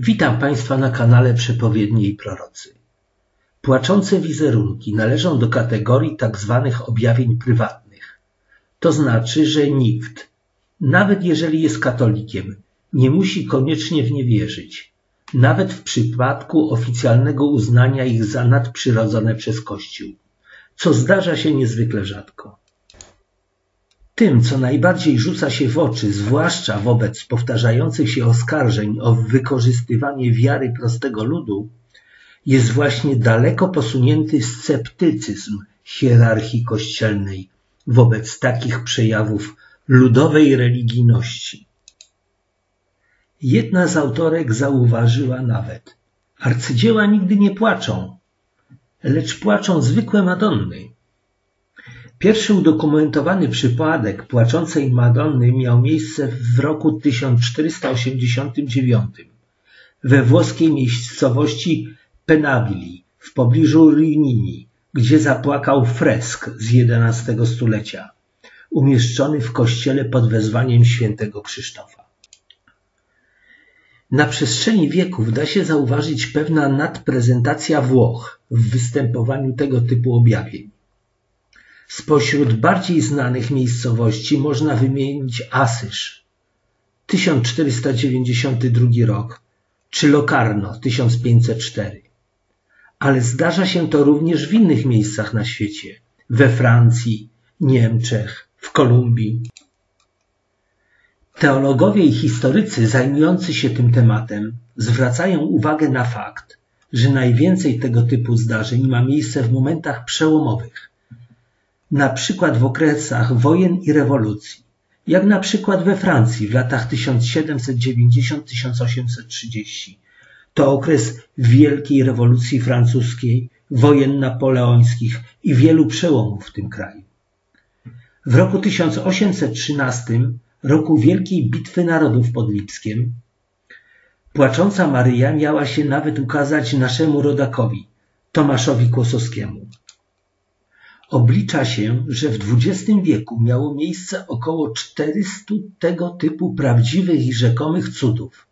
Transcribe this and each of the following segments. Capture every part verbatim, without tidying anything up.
Witam Państwa na kanale Przepowiednie i prorocy. Płaczące wizerunki należą do kategorii tzw. objawień prywatnych. To znaczy, że nikt, nawet jeżeli jest katolikiem, nie musi koniecznie w nie wierzyć, nawet w przypadku oficjalnego uznania ich za nadprzyrodzone przez Kościół, co zdarza się niezwykle rzadko. Tym, co najbardziej rzuca się w oczy, zwłaszcza wobec powtarzających się oskarżeń o wykorzystywanie wiary prostego ludu, jest właśnie daleko posunięty sceptycyzm hierarchii kościelnej wobec takich przejawów ludowej religijności. Jedna z autorek zauważyła nawet: arcydzieła nigdy nie płaczą, lecz płaczą zwykłe madonny. Pierwszy udokumentowany przypadek płaczącej Madonny miał miejsce w roku tysiąc czterysta osiemdziesiątym dziewiątym we włoskiej miejscowości Penabili w pobliżu Rimini, gdzie zapłakał fresk z jedenastego stulecia, umieszczony w kościele pod wezwaniem świętego Krzysztofa. Na przestrzeni wieków da się zauważyć pewna nadprezentacja Włoch w występowaniu tego typu objawień. Spośród bardziej znanych miejscowości można wymienić Asyż tysiąc czterysta dziewięćdziesiąty drugi rok czy Lokarno tysiąc pięćset cztery. Ale zdarza się to również w innych miejscach na świecie, we Francji, Niemczech, w Kolumbii. Teologowie i historycy zajmujący się tym tematem zwracają uwagę na fakt, że najwięcej tego typu zdarzeń ma miejsce w momentach przełomowych, na przykład w okresach wojen i rewolucji, jak na przykład we Francji w latach tysiąc siedemset dziewięćdziesiąty do tysiąc osiemset trzydziestego. To okres Wielkiej Rewolucji Francuskiej, wojen napoleońskich i wielu przełomów w tym kraju. W roku tysiąc osiemset trzynastym, roku Wielkiej Bitwy Narodów pod Lipskiem, płacząca Maryja miała się nawet ukazać naszemu rodakowi, Tomaszowi Kłosowskiemu. Oblicza się, że w dwudziestym wieku miało miejsce około czterystu tego typu prawdziwych i rzekomych cudów.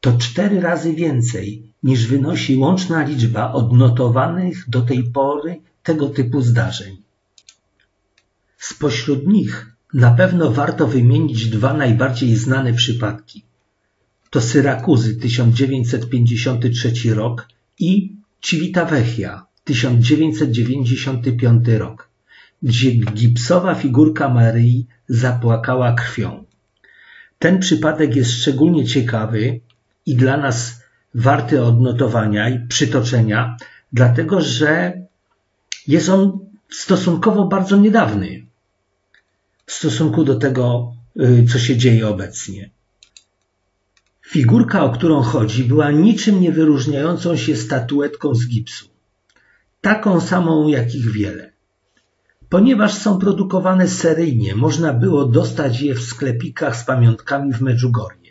To cztery razy więcej niż wynosi łączna liczba odnotowanych do tej pory tego typu zdarzeń. Spośród nich na pewno warto wymienić dwa najbardziej znane przypadki. To Syrakuzy tysiąc dziewięćset pięćdziesiąty trzeci rok i Civitavecchia tysiąc dziewięćset dziewięćdziesiąty piąty rok, gdzie gipsowa figurka Maryi zapłakała krwią. Ten przypadek jest szczególnie ciekawy i dla nas warty odnotowania i przytoczenia, dlatego że jest on stosunkowo bardzo niedawny w stosunku do tego, co się dzieje obecnie. Figurka, o którą chodzi, była niczym nie wyróżniającą się statuetką z gipsu, taką samą jak ich wiele. Ponieważ są produkowane seryjnie, można było dostać je w sklepikach z pamiątkami w Medjugorje,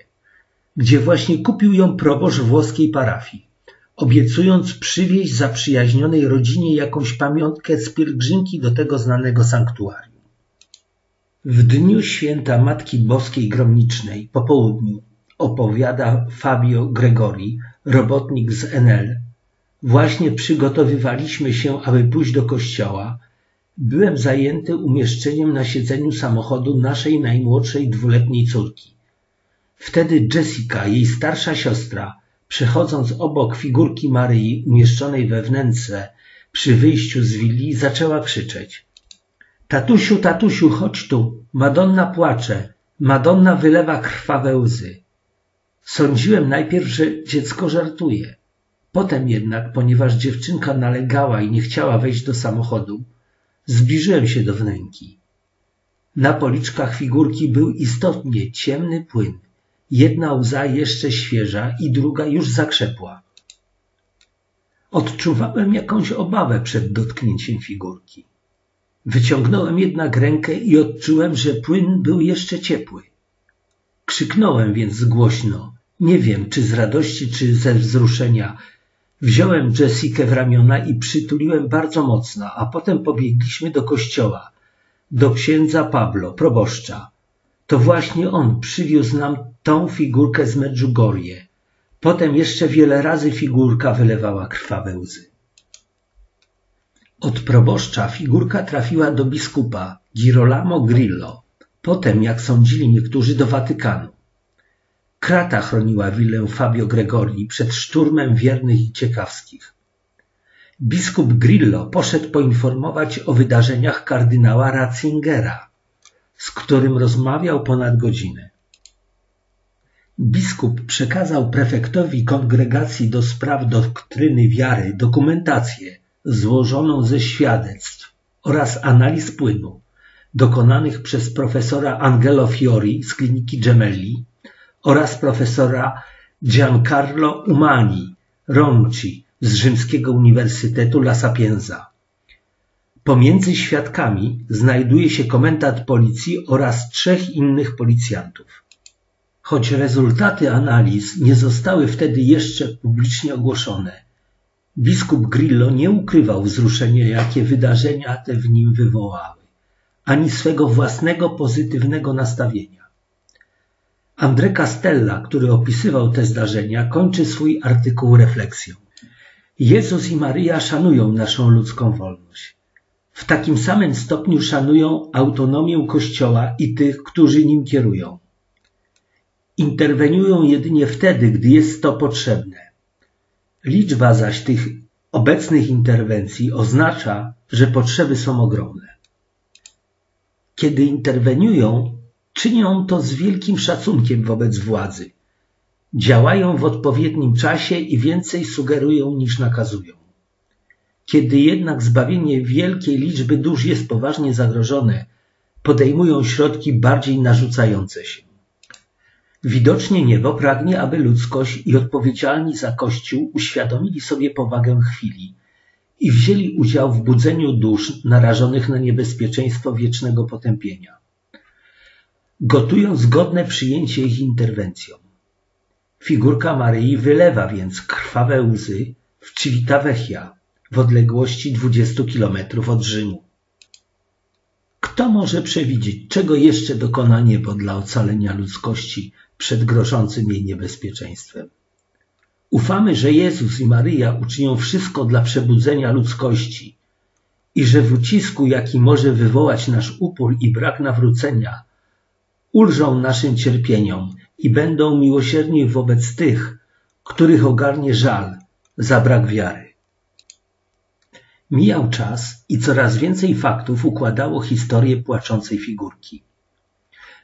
gdzie właśnie kupił ją proboszcz włoskiej parafii, obiecując przywieźć zaprzyjaźnionej rodzinie jakąś pamiątkę z pielgrzymki do tego znanego sanktuarium. W dniu święta Matki Boskiej Gromnicznej po południu, opowiada Fabio Gregori, robotnik z N L, właśnie przygotowywaliśmy się, aby pójść do kościoła. Byłem zajęty umieszczeniem na siedzeniu samochodu naszej najmłodszej dwuletniej córki. Wtedy Jessica, jej starsza siostra, przechodząc obok figurki Maryi umieszczonej we wnętrze przy wyjściu z willi, zaczęła krzyczeć: tatusiu, tatusiu, chodź tu, Madonna płacze, Madonna wylewa krwawe łzy. Sądziłem najpierw, że dziecko żartuje. Potem jednak, ponieważ dziewczynka nalegała i nie chciała wejść do samochodu, zbliżyłem się do wnęki. Na policzkach figurki był istotnie ciemny płyn. Jedna łza jeszcze świeża i druga już zakrzepła. Odczuwałem jakąś obawę przed dotknięciem figurki. Wyciągnąłem jednak rękę i odczułem, że płyn był jeszcze ciepły. Krzyknąłem więc głośno, nie wiem czy z radości, czy ze wzruszenia. Wziąłem Jessikę w ramiona i przytuliłem bardzo mocno, a potem pobiegliśmy do kościoła, do księdza Pablo, proboszcza. To właśnie on przywiózł nam tą figurkę z Medjugorje. Potem jeszcze wiele razy figurka wylewała krwawe łzy. Od proboszcza figurka trafiła do biskupa Girolamo Grillo, potem, jak sądzili niektórzy, do Watykanu. Krata chroniła willę Fabio Gregori przed szturmem wiernych i ciekawskich. Biskup Grillo poszedł poinformować o wydarzeniach kardynała Ratzingera, z którym rozmawiał ponad godzinę. Biskup przekazał prefektowi kongregacji do spraw doktryny wiary dokumentację złożoną ze świadectw oraz analiz płynu dokonanych przez profesora Angelo Fiori z kliniki Gemelli oraz profesora Giancarlo Umani Ronchi z rzymskiego Uniwersytetu La Sapienza. Pomiędzy świadkami znajduje się komendant policji oraz trzech innych policjantów. Choć rezultaty analiz nie zostały wtedy jeszcze publicznie ogłoszone, biskup Grillo nie ukrywał wzruszenia, jakie wydarzenia te w nim wywołały, ani swego własnego pozytywnego nastawienia. Andrzej Castella, który opisywał te zdarzenia, kończy swój artykuł refleksją. Jezus i Maryja szanują naszą ludzką wolność. W takim samym stopniu szanują autonomię Kościoła i tych, którzy nim kierują. Interweniują jedynie wtedy, gdy jest to potrzebne. Liczba zaś tych obecnych interwencji oznacza, że potrzeby są ogromne. Kiedy interweniują, czynią to z wielkim szacunkiem wobec władzy. Działają w odpowiednim czasie i więcej sugerują niż nakazują. Kiedy jednak zbawienie wielkiej liczby dusz jest poważnie zagrożone, podejmują środki bardziej narzucające się. Widocznie niebo pragnie, aby ludzkość i odpowiedzialni za Kościół uświadomili sobie powagę chwili i wzięli udział w budzeniu dusz narażonych na niebezpieczeństwo wiecznego potępienia, gotując godne przyjęcie ich interwencjom. Figurka Maryi wylewa więc krwawe łzy w Civitavecchia, w odległości dwudziestu kilometrów od Rzymu. Kto może przewidzieć, czego jeszcze dokona niebo dla ocalenia ludzkości przed grożącym jej niebezpieczeństwem? Ufamy, że Jezus i Maryja uczynią wszystko dla przebudzenia ludzkości i że w ucisku, jaki może wywołać nasz upór i brak nawrócenia, ulżą naszym cierpieniom i będą miłosierni wobec tych, których ogarnie żal za brak wiary. Mijał czas i coraz więcej faktów układało historię płaczącej figurki.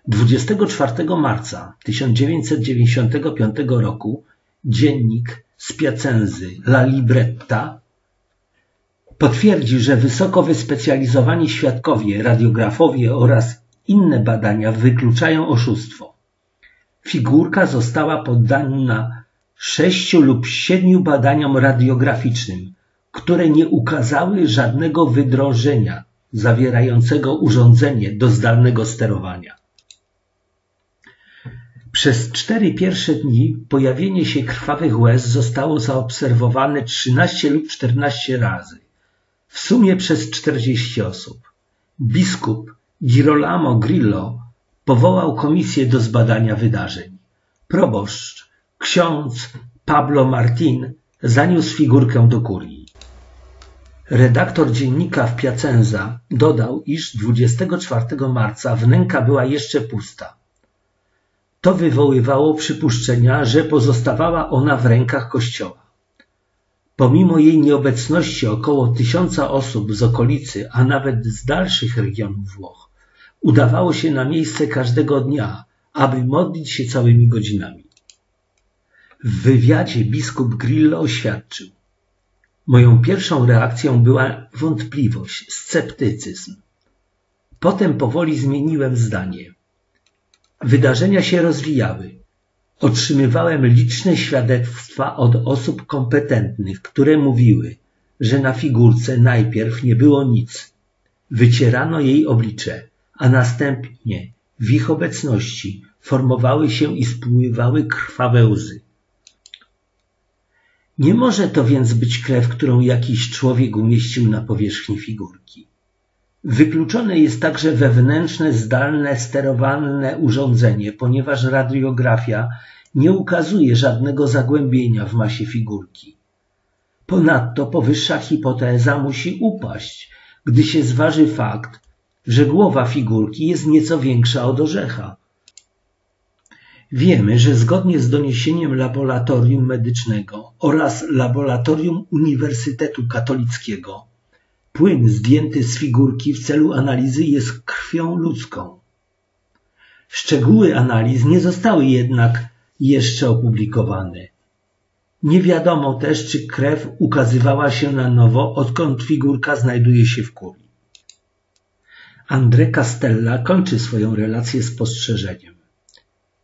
dwudziestego czwartego marca tysiąc dziewięćset dziewięćdziesiątego piątego roku dziennik z Piacenzy La Libretta potwierdzi, że wysoko wyspecjalizowani świadkowie, radiografowie oraz inne badania wykluczają oszustwo. Figurka została poddana sześciu lub siedmiu badaniom radiograficznym, które nie ukazały żadnego wydrożenia zawierającego urządzenie do zdalnego sterowania. Przez cztery pierwsze dni pojawienie się krwawych łez zostało zaobserwowane trzynaście lub czternaście razy, w sumie przez czterdzieści osób. Biskup Girolamo Grillo powołał komisję do zbadania wydarzeń. Proboszcz, ksiądz Pablo Martin zaniósł figurkę do kurii. Redaktor dziennika w Piacenza dodał, iż dwudziestego czwartego marca wnęka była jeszcze pusta. To wywoływało przypuszczenia, że pozostawała ona w rękach kościoła. Pomimo jej nieobecności około tysiąca osób z okolicy, a nawet z dalszych regionów Włoch, udawało się na miejsce każdego dnia, aby modlić się całymi godzinami. W wywiadzie biskup Grillo oświadczył: moją pierwszą reakcją była wątpliwość, sceptycyzm. Potem powoli zmieniłem zdanie. Wydarzenia się rozwijały. Otrzymywałem liczne świadectwa od osób kompetentnych, które mówiły, że na figurce najpierw nie było nic. Wycierano jej oblicze, a następnie w ich obecności formowały się i spływały krwawe łzy. Nie może to więc być krew, którą jakiś człowiek umieścił na powierzchni figurki. Wykluczone jest także wewnętrzne, zdalne, sterowane urządzenie, ponieważ radiografia nie ukazuje żadnego zagłębienia w masie figurki. Ponadto powyższa hipoteza musi upaść, gdy się zważy fakt, że głowa figurki jest nieco większa od orzecha. Wiemy, że zgodnie z doniesieniem Laboratorium Medycznego oraz Laboratorium Uniwersytetu Katolickiego płyn zdjęty z figurki w celu analizy jest krwią ludzką. Szczegóły analiz nie zostały jednak jeszcze opublikowane. Nie wiadomo też, czy krew ukazywała się na nowo, odkąd figurka znajduje się w kuli. Andrzej Castella kończy swoją relację spostrzeżeniem.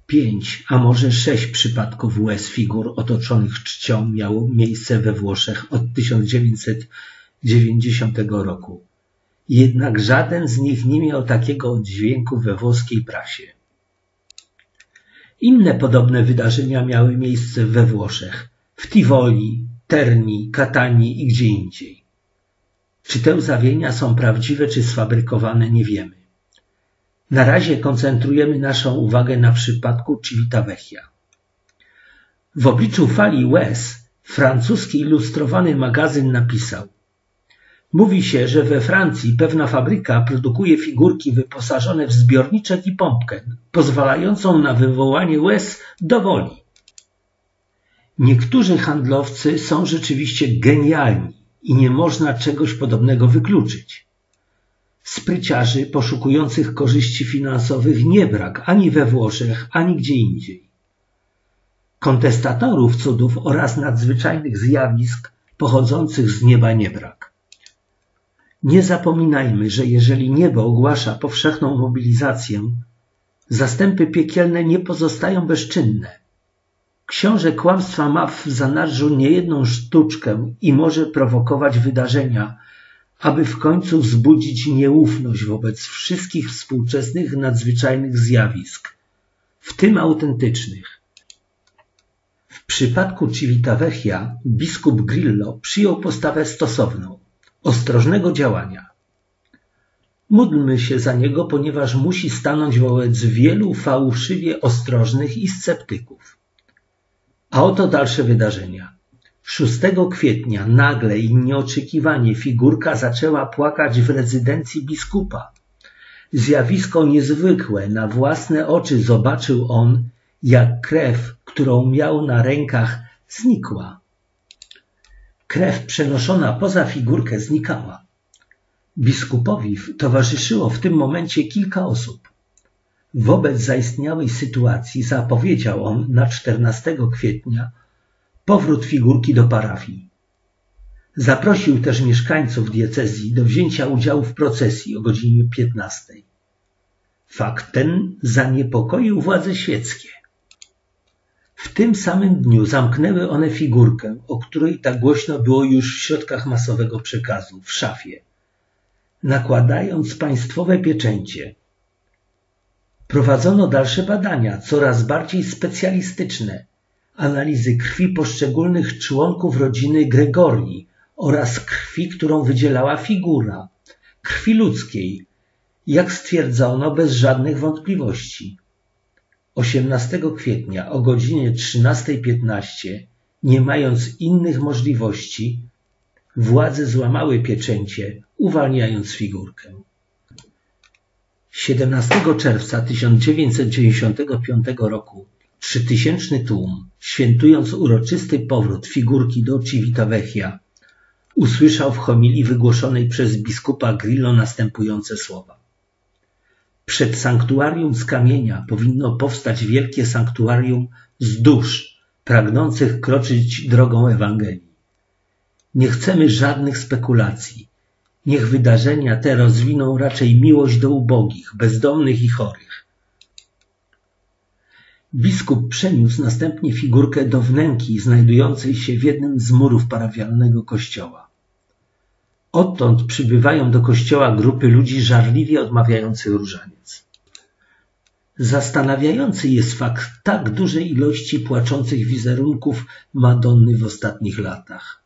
Pięć, a może sześć przypadków łez figur otoczonych czcią miało miejsce we Włoszech od tysiąc dziewięćset dziewięćdziesiątego roku. Jednak żaden z nich nie miał takiego oddźwięku we włoskiej prasie. Inne podobne wydarzenia miały miejsce we Włoszech, w Tivoli, Terni, Katanii i gdzie indziej. Czy te zjawienia są prawdziwe czy sfabrykowane, nie wiemy. Na razie koncentrujemy naszą uwagę na przypadku Civitavecchia. W obliczu fali łez francuski ilustrowany magazyn napisał: mówi się, że we Francji pewna fabryka produkuje figurki wyposażone w zbiorniczek i pompkę, pozwalającą na wywołanie łez do woli. Niektórzy handlowcy są rzeczywiście genialni i nie można czegoś podobnego wykluczyć. Spryciarzy poszukujących korzyści finansowych nie brak ani we Włoszech, ani gdzie indziej. Kontestatorów cudów oraz nadzwyczajnych zjawisk pochodzących z nieba nie brak. Nie zapominajmy, że jeżeli niebo ogłasza powszechną mobilizację, zastępy piekielne nie pozostają bezczynne. Książę kłamstwa ma w zanadrzu niejedną sztuczkę i może prowokować wydarzenia, aby w końcu wzbudzić nieufność wobec wszystkich współczesnych nadzwyczajnych zjawisk, w tym autentycznych. W przypadku Civitavecchia biskup Grillo przyjął postawę stosowną, ostrożnego działania. Módlmy się za niego, ponieważ musi stanąć wobec wielu fałszywie ostrożnych i sceptyków. A oto dalsze wydarzenia. szóstego kwietnia nagle i nieoczekiwanie figurka zaczęła płakać w rezydencji biskupa. Zjawisko niezwykłe na własne oczy zobaczył on, jak krew, którą miał na rękach, znikła. Krew przenoszona poza figurkę znikała. Biskupowi towarzyszyło w tym momencie kilka osób. Wobec zaistniałej sytuacji zapowiedział on na czternastego kwietnia powrót figurki do parafii. Zaprosił też mieszkańców diecezji do wzięcia udziału w procesji o godzinie piętnastej. Fakt ten zaniepokoił władze świeckie. W tym samym dniu zamknęły one figurkę, o której tak głośno było już w środkach masowego przekazu, w szafie, nakładając państwowe pieczęcie. Prowadzono dalsze badania, coraz bardziej specjalistyczne, analizy krwi poszczególnych członków rodziny Gregori oraz krwi, którą wydzielała figura, krwi ludzkiej, jak stwierdzono bez żadnych wątpliwości. osiemnastego kwietnia o godzinie trzynastej piętnaście, nie mając innych możliwości, władze złamały pieczęcie, uwalniając figurkę. siedemnastego czerwca tysiąc dziewięćset dziewięćdziesiątego piątego roku trzytysięczny tłum, świętując uroczysty powrót figurki do Civitavecchia, usłyszał w homilii wygłoszonej przez biskupa Grillo następujące słowa. Przed sanktuarium z kamienia powinno powstać wielkie sanktuarium z dusz, pragnących kroczyć drogą Ewangelii. Nie chcemy żadnych spekulacji. Niech wydarzenia te rozwiną raczej miłość do ubogich, bezdomnych i chorych. Biskup przeniósł następnie figurkę do wnęki znajdującej się w jednym z murów parafialnego kościoła. Odtąd przybywają do kościoła grupy ludzi żarliwie odmawiających różaniec. Zastanawiający jest fakt tak dużej ilości płaczących wizerunków Madonny w ostatnich latach.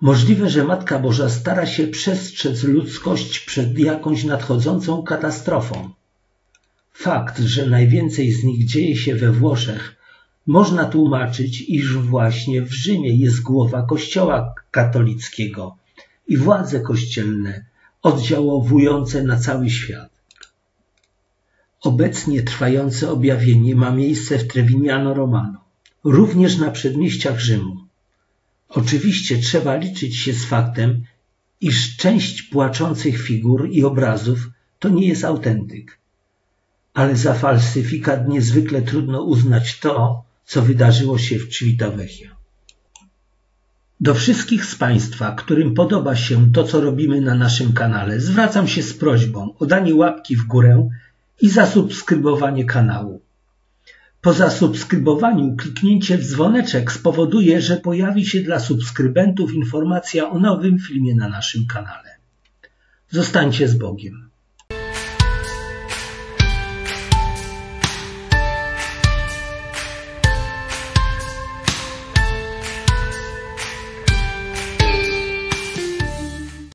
Możliwe, że Matka Boża stara się przestrzec ludzkość przed jakąś nadchodzącą katastrofą. Fakt, że najwięcej z nich dzieje się we Włoszech, można tłumaczyć, iż właśnie w Rzymie jest głowa Kościoła katolickiego i władze kościelne oddziałowujące na cały świat. Obecnie trwające objawienie ma miejsce w Trevignano Romano, również na przedmieściach Rzymu. Oczywiście trzeba liczyć się z faktem, iż część płaczących figur i obrazów to nie jest autentyk. Ale za falsyfikat niezwykle trudno uznać to, co wydarzyło się w Civitavecchia. Do wszystkich z Państwa, którym podoba się to, co robimy na naszym kanale, zwracam się z prośbą o danie łapki w górę i zasubskrybowanie kanału. Po zasubskrybowaniu kliknięcie w dzwoneczek spowoduje, że pojawi się dla subskrybentów informacja o nowym filmie na naszym kanale. Zostańcie z Bogiem.